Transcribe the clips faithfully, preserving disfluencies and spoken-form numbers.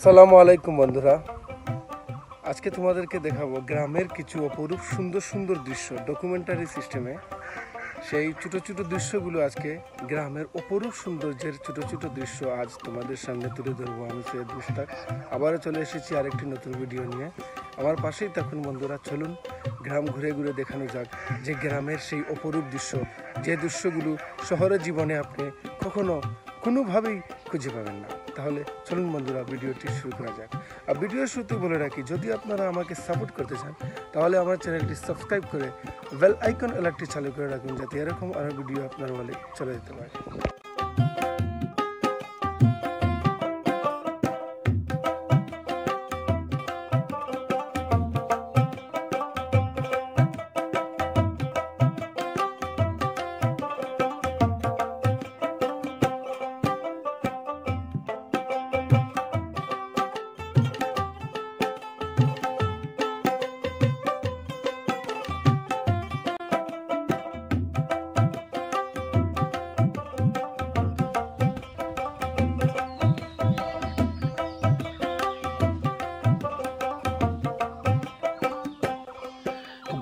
আসসালামু আলাইকুম বন্ধুরা, আজকে তোমাদেরকে দেখাবো গ্রামের কিছু অপরূপ সুন্দর সুন্দর দৃশ্য ডকুমেন্টারি সিস্টেমে। সেই ছোটো ছোটো দৃশ্যগুলো আজকে গ্রামের অপরূপ সৌন্দর্যের ছোটো ছোটো দৃশ্য আজ তোমাদের সামনে তুলে ধরবো। আমি সৈয়দ মুশতাক আবারও চলে এসেছি আরেকটি নতুন ভিডিও নিয়ে। আমার পাশেই তখন বন্ধুরা, চলুন গ্রাম ঘুরে ঘুরে দেখানো যাক যে গ্রামের সেই অপরূপ দৃশ্য, যে দৃশ্যগুলো শহরের জীবনে আপনি কখনো কোনোভাবেই খুঁজে পাবেন না। তাহলে চলুন বন্ধুরা ভিডিওটি শুরু করা যাক। আর ভিডিওর শুরুতে বলে রাখি, যদি আপনারা আমাকে সাপোর্ট করতে চান তাহলে আমার চ্যানেলটি সাবস্ক্রাইব করে বেল আইকন অ্যালার্টটি চালু করে রাখুন, যাতে এরকম আরও ভিডিও আপনার বলে চলে যেতে পারে।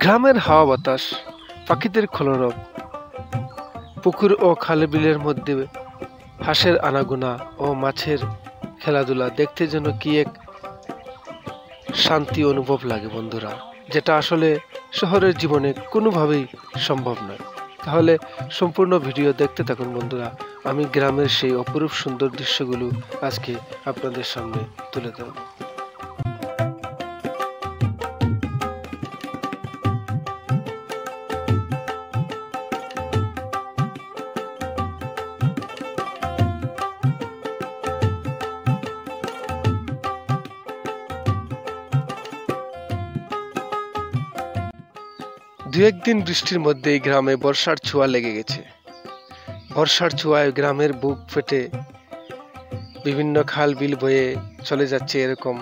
গ্রামের হাওয়া বাতাস, পাখিদের কলরব, পুকুর ও খালে বিলের মধ্যে হাঁসের আনাগোনা ও মাছের খেলাধুলা দেখতে যেন কি এক শান্তি অনুভব লাগে বন্ধুরা, যেটা আসলে শহরের জীবনে কোনোভাবেই সম্ভব নয়। তাহলে সম্পূর্ণ ভিডিও দেখতে থাকুন বন্ধুরা, আমি গ্রামের সেই অপরূপ সুন্দর দৃশ্যগুলো আজকে আপনাদের সামনে তুলে দেব। দু একদিন বৃষ্টির মধ্যেই গ্রামে বর্ষার ছোঁয়া লেগে গেছে। বর্ষার ছোঁয়ায় গ্রামের বুক ফেটে বিভিন্ন খাল বিল বয়ে চলে যাচ্ছে, এরকম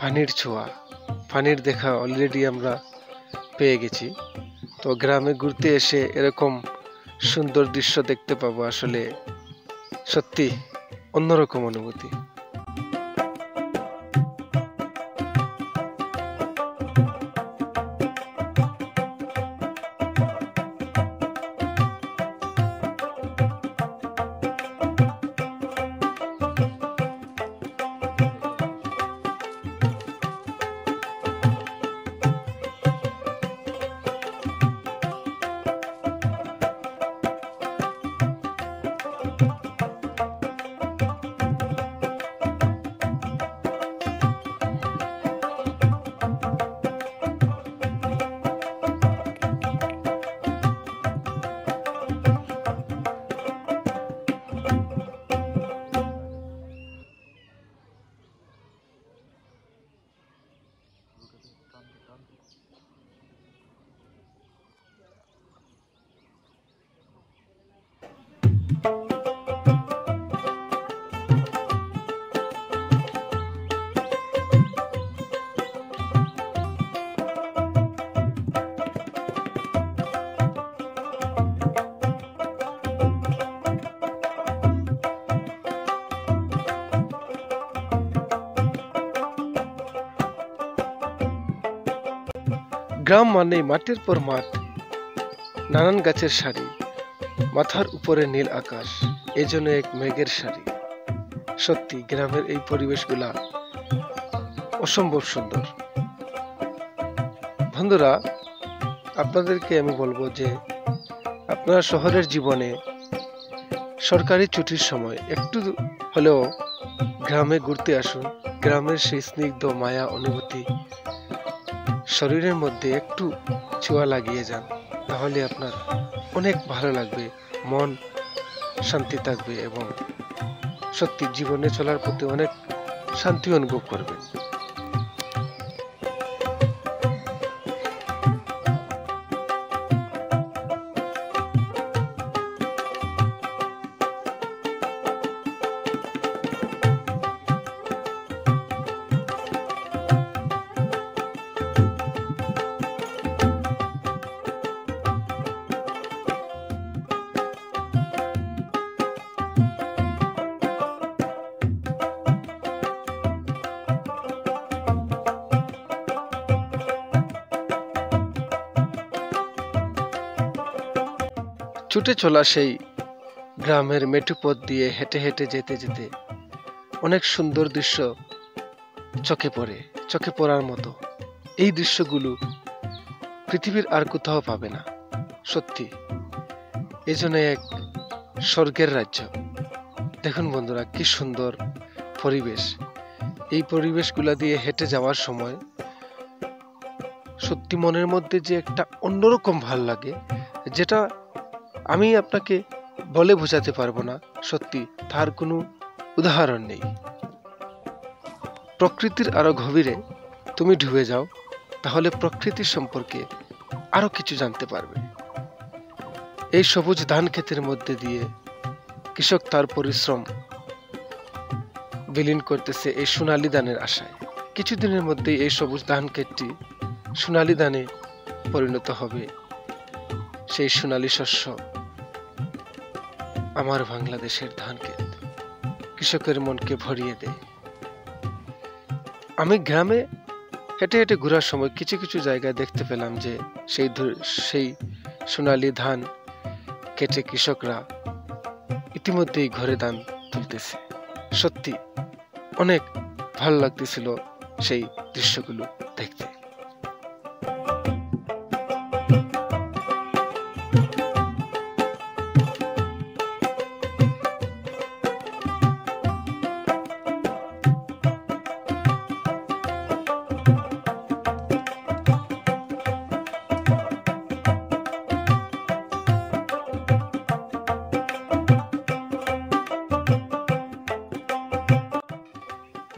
পানির ছোঁয়া, পানির দেখা অলরেডি আমরা পেয়ে গেছি। তো গ্রামে ঘুরতে এসে এরকম সুন্দর দৃশ্য দেখতে পাবো, আসলে সত্যি অন্যরকম অনুভূতি। গ্রাম মানে মাঠের পর মাঠ, নানান গাছের সারি, মাথার উপরে নীল আকাশ, এজন্য এক মেঘের সারি। সত্যি গ্রামের এই পরিবেশগুলা অসম্ভব সুন্দর বন্ধুরা। আপনাদেরকে আমি বলবো যে আপনারা শহরের জীবনে সরকারি ছুটির সময় একটু হলেও গ্রামে ঘুরতে আসুন। গ্রামের সেই স্নিগ্ধ মায়া অনুভূতি শরীরের মধ্যে একটু ছোঁয়া লাগিয়ে যান, তাহলে আপনার অনেক ভালো লাগবে, মন শান্তি থাকবে এবং সত্যি জীবনে চলার প্রতি অনেক শান্তি অনুভব করবেন। ছুটে চলা সেই গ্রামের মেঠুপথ দিয়ে হেঁটে হেঁটে যেতে যেতে অনেক সুন্দর দৃশ্য চোখে পড়ে, চোখে পড়ার মতো। এই দৃশ্যগুলো পৃথিবীর আর কোথাও পাবে না, সত্যি এজন্য এক স্বর্গের রাজ্য। দেখুন বন্ধুরা, কি সুন্দর পরিবেশ। এই পরিবেশগুলা দিয়ে হেঁটে যাওয়ার সময় সত্যি মনের মধ্যে যে একটা অন্যরকম ভাল লাগে, যেটা আমি আপনাকে বলে বোঝাতে পারবো না, সত্যি তার কোনো উদাহরণ নেই। প্রকৃতির আরো গভীরে তুমি ডুবে যাও, তাহলে প্রকৃতির সম্পর্কে আরো কিছু জানতে পারবে। এই সবুজ ধান ক্ষেতের মধ্যে দিয়ে কৃষক তার পরিশ্রম বিলীন করতেছে এই সোনালি ধানের আশায়। কিছুদিনের মধ্যেই এই সবুজ ধান ক্ষেতটি সোনালি ধানে পরিণত হবে, সেই সোনালি শস্য আমার বাংলাদেশের ধান ক্ষেত কৃষকের মনকে ভরিয়ে দেয়। আমি গ্রামে হেঁটে হেঁটে ঘোরার সময় কিছু কিছু জায়গায় দেখতে পেলাম যে সেই সেই সোনালি ধান কেটে কৃষকরা ইতিমধ্যেই ঘরে ধান তুলতেছে। সত্যি অনেক ভালো লাগতেছিল সেই দৃশ্যগুলো দেখতে।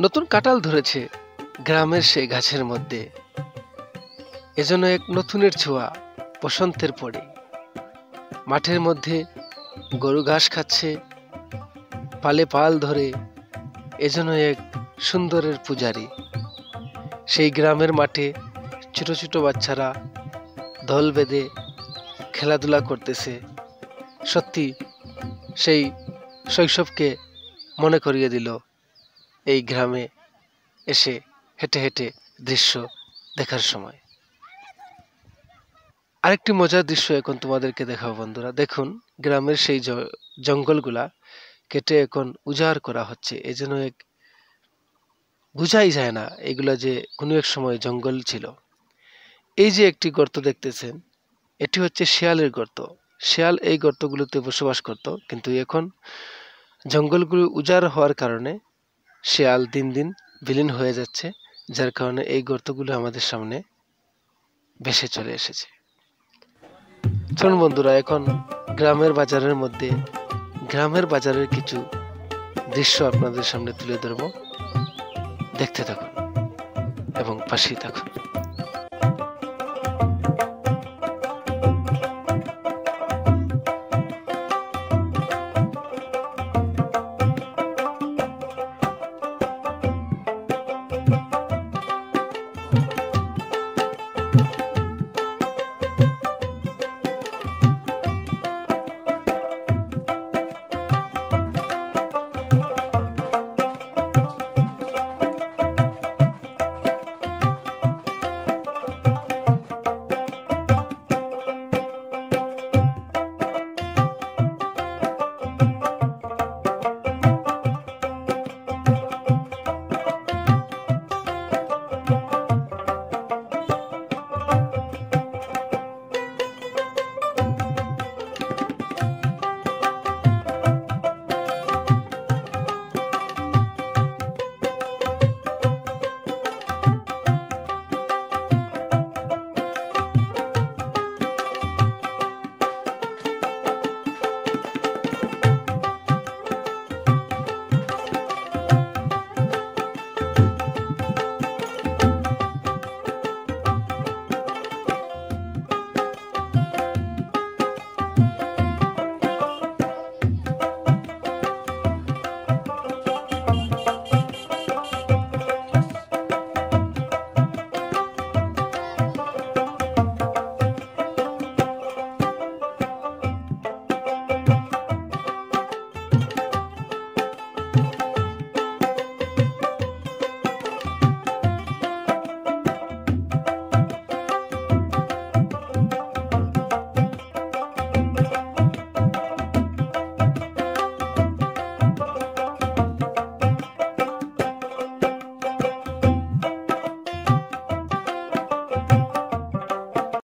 নতুন কাঁঠাল ধরেছে গ্রামের সেই গাছের মধ্যে, এজন্য এক নতুনের ছোঁয়া বসন্তের পরে। মাঠের মধ্যে গরু ঘাস খাচ্ছে পালে পাল ধরে, এজন্য এক সুন্দরের পূজারি। সেই গ্রামের মাঠে ছোট ছোট বাচ্চারা দল বেঁধে খেলাধুলা করতেছে, সত্যি সেই শৈশবকে মনে করিয়ে দিল এই গ্রামে এসে হেঁটে হেঁটে দৃশ্য দেখার সময়। আরেকটি মজার দৃশ্য এখন তোমাদেরকে দেখাবো বন্ধুরা। দেখুন, গ্রামের সেই জঙ্গলগুলা কেটে এখন উজাড় করা হচ্ছে, এই জন্য এক বুঝাই যায় না এগুলা যে কোনো এক সময় জঙ্গল ছিল। এই যে একটি গর্ত দেখতেছেন, এটি হচ্ছে শিয়ালের গর্ত। শিয়াল এই গর্তগুলোতে বসবাস করত, কিন্তু এখন জঙ্গলগুলো উজাড় হওয়ার কারণে শিয়াল দিন দিন বিলীন হয়ে যাচ্ছে, যার কারণে এই গর্তগুলো আমাদের সামনে ভেসে চলে এসেছে। চলুন বন্ধুরা, এখন গ্রামের বাজারের মধ্যে গ্রামের বাজারের কিছু দৃশ্য আপনাদের সামনে তুলে ধরব। দেখতে থাকুন এবং পাশেই থাকুন।